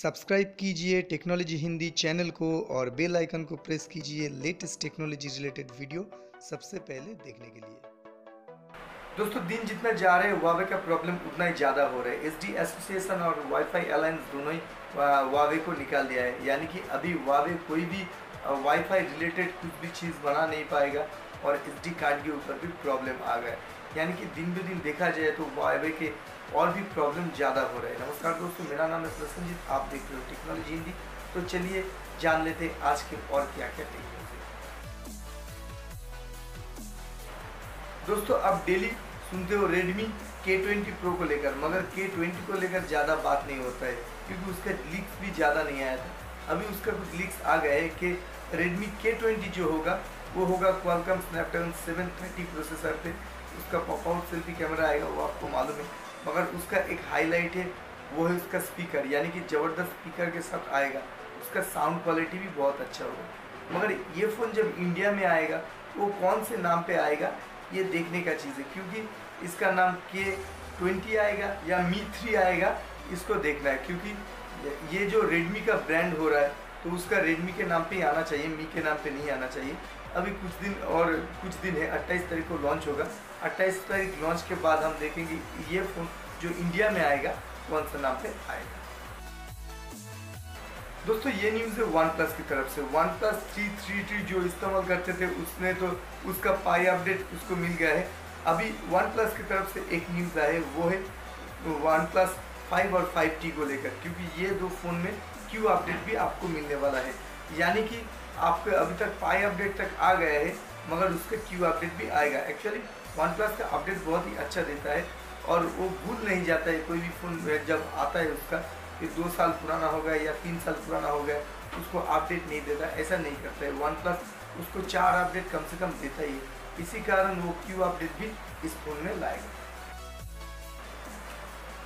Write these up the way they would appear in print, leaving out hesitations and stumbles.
Subscribe कीजिए technology Hindi channel को और बेल आइकन को प्रेस कीजिए लेटेस्ट टेक्नोलॉजी रिलेटेड वीडियो सबसे पहले देखने के लिए। दोस्तों, दिन जितना जा रहे हैं Huawei का प्रॉब्लम उतना ही ज़्यादा हो रहा है। एसडी एसोसिएशन और वाईफाई अलायंस दोनों ही Huawei को निकाल दिया है, यानी कि अभी Huawei कोई भी वाईफाई रिलेटेड कुछ भी चीज़ बना नहीं पाएगा और एसडी कार्ड के ऊपर भी प्रॉब्लम आ गया, यानी कि दिन ब दिन देखा जाए तो Huawei के और भी प्रॉब्लम ज़्यादा हो रहा है। नमस्कार दोस्तों, मेरा नाम है प्रसन्नजीत, आप देख रहे हो टेक्नोलॉजी हिंदी। तो चलिए जान लेते हैं आज के और क्या क्या टेक्नोलॉजी। दोस्तों, आप डेली सुनते हो Redmi K20 Pro को लेकर, मगर K20 को लेकर ज़्यादा बात नहीं होता है क्योंकि उसका लीक्स भी ज़्यादा नहीं आया था। अभी उसका कुछ लीक्स आ गया है कि Redmi K20 जो होगा वो होगा Qualcomm Snapdragon 730 प्रोसेसर पे। उसका पॉपआउट सेल्फी कैमरा आएगा, वो आपको मालूम है, मगर उसका एक हाईलाइट है, वो है उसका स्पीकर, यानी कि ज़बरदस्त स्पीकर के साथ आएगा। उसका साउंड क्वालिटी भी बहुत अच्छा होगा, मगर ये फ़ोन जब इंडिया में आएगा वो कौन से नाम पे आएगा ये देखने का चीज़ है, क्योंकि इसका नाम K20 आएगा या Mi 3 आएगा, इसको देखना है। क्योंकि ये जो Redmi का ब्रांड हो रहा है तो उसका Redmi के नाम पे ही आना चाहिए, Mi के नाम पे नहीं आना चाहिए। अभी कुछ दिन है, 28 तारीख को लॉन्च होगा। 28 तारीख लॉन्च के बाद हम देखेंगे ये फ़ोन जो इंडिया में आएगा कौन सा नाम पे आएगा। दोस्तों, ये न्यूज़ है OnePlus की तरफ से। OnePlus 3 जो इस्तेमाल करते थे उसने तो उसका पाई अपडेट उसको मिल गया है। अभी OnePlus की तरफ से एक न्यूज़ आए, वो है OnePlus 5 और 5T को लेकर, क्योंकि ये दो फ़ोन में Q अपडेट भी आपको मिलने वाला है, यानी कि आपके अभी तक पाई अपडेट तक आ गया है मगर उसका Q अपडेट भी आएगा। एक्चुअली OnePlus का अपडेट बहुत ही अच्छा देता है और वो भूल नहीं जाता है। कोई भी फ़ोन जब आता है उसका कि 2 साल पुराना हो गया या 3 साल पुराना हो गया उसको अपडेट नहीं देता, ऐसा नहीं करता है OnePlus, उसको 4 अपडेट कम से कम देता ही है। इसी कारण वो Q अपडेट भी इस फ़ोन में लाएगा।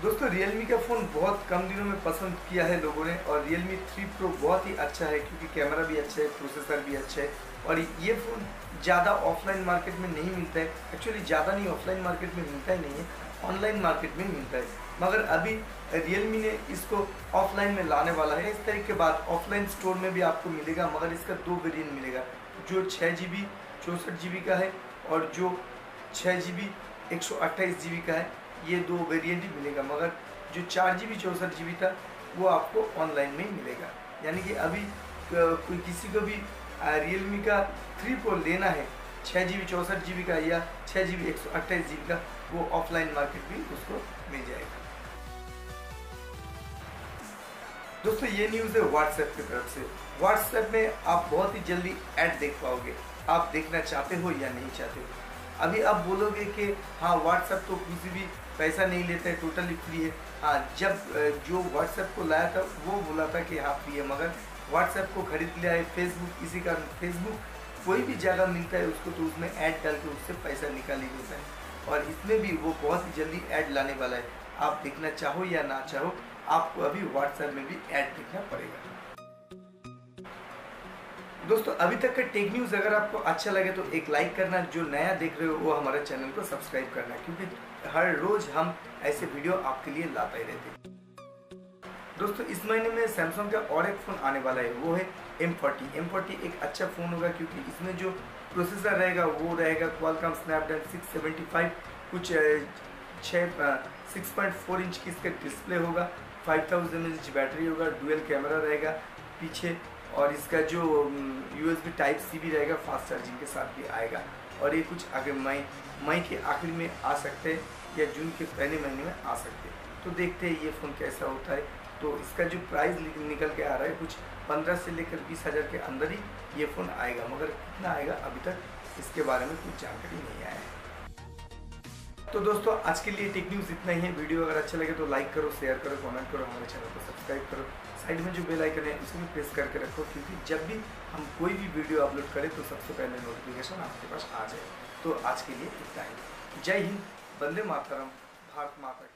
दोस्तों, Realme का फ़ोन बहुत कम दिनों में पसंद किया है लोगों ने और Realme 3 Pro बहुत ही अच्छा है, क्योंकि कैमरा भी अच्छा है, प्रोसेसर भी अच्छा है और ये फ़ोन ज़्यादा ऑफलाइन मार्केट में नहीं मिलता है। एक्चुअली ज़्यादा नहीं, ऑफलाइन मार्केट में मिलता ही नहीं है, ऑनलाइन मार्केट में मिलता है, मगर अभी Realme ने इसको ऑफलाइन में लाने वाला है। इस तारीख के बाद ऑफलाइन स्टोर में भी आपको मिलेगा, मगर इसका 2 वेरिएंट मिलेगा, जो 6 GB 64 GB का है और जो 6 GB 128 GB का है, ये 2 वेरिएंट ही मिलेगा। मगर जो 4 GB 64 GB था वो आपको ऑनलाइन में ही मिलेगा, यानी कि अभी कोई किसी को भी Realme का 3 Pro लेना है 6 GB 64 GB का या 6 GB 128 GB का, वो ऑफलाइन मार्केट भी उसको मिल जाएगा। दोस्तों, ये न्यूज़ है WhatsApp की तरफ से। WhatsApp में आप बहुत ही जल्दी ऐड देख पाओगे, आप देखना चाहते हो या नहीं चाहते हो। अभी आप बोलोगे कि हाँ WhatsApp तो कुछ भी पैसा नहीं लेता है, टोटली फ्री है। हाँ, जब जो WhatsApp को लाया था वो बोला था कि हाँ फ्री है, मगर WhatsApp को खरीद लिया है Facebook। इसी कारण Facebook कोई भी जगह मिलता है उसको तो उसमें ऐड डाल के उससे पैसा निकाल ही देता है, और इसमें भी वो बहुत ही जल्दी ऐड लाने वाला है। आप देखना चाहो या ना चाहो, आपको अभी WhatsApp में भी ऐड देखना पड़ेगा। दोस्तों, अभी तक का टेक न्यूज़ अगर आपको अच्छा लगे तो एक लाइक करना, जो नया देख रहे हो वो हमारे चैनल को सब्सक्राइब करना, क्योंकि हर रोज़ हम ऐसे वीडियो आपके लिए लाते ही रहते हैं। दोस्तों, इस महीने में सैमसंग का और एक फ़ोन आने वाला है, वो है M40। M40 एक अच्छा फ़ोन होगा, क्योंकि इसमें जो प्रोसेसर रहेगा वो रहेगा Qualcomm Snapdragon 675, कुछ 6.4 इंच की इसका डिस्प्ले होगा, 5000 mAh बैटरी होगा, डुअल कैमरा रहेगा पीछे, और इसका जो USB Type-C भी रहेगा, फास्ट चार्जिंग के साथ भी आएगा। और ये कुछ आगे मई के आखिर में आ सकते हैं या जून के पहले महीने में आ सकते हैं, तो देखते हैं ये फ़ोन कैसा होता है। तो इसका जो प्राइस निकल के आ रहा है कुछ 15 से लेकर 20 हज़ार के अंदर ही ये फ़ोन आएगा, मगर कितना आएगा अभी तक इसके बारे में कुछ जानकारी नहीं आया है। तो दोस्तों, आज के लिए टेक न्यूज़ इतना ही है। वीडियो अगर अच्छा लगे तो लाइक करो, शेयर करो, कमेंट करो, हमारे चैनल को सब्सक्राइब करो, साइड में जो बेल आइकन है उसको भी प्रेस करके रखो, क्योंकि जब भी हम कोई भी वीडियो अपलोड करें तो सबसे पहले नोटिफिकेशन आपके पास आ जाए। तो आज के लिए इतना ही। जय हिंद, वंदे मातरम, भारत माता।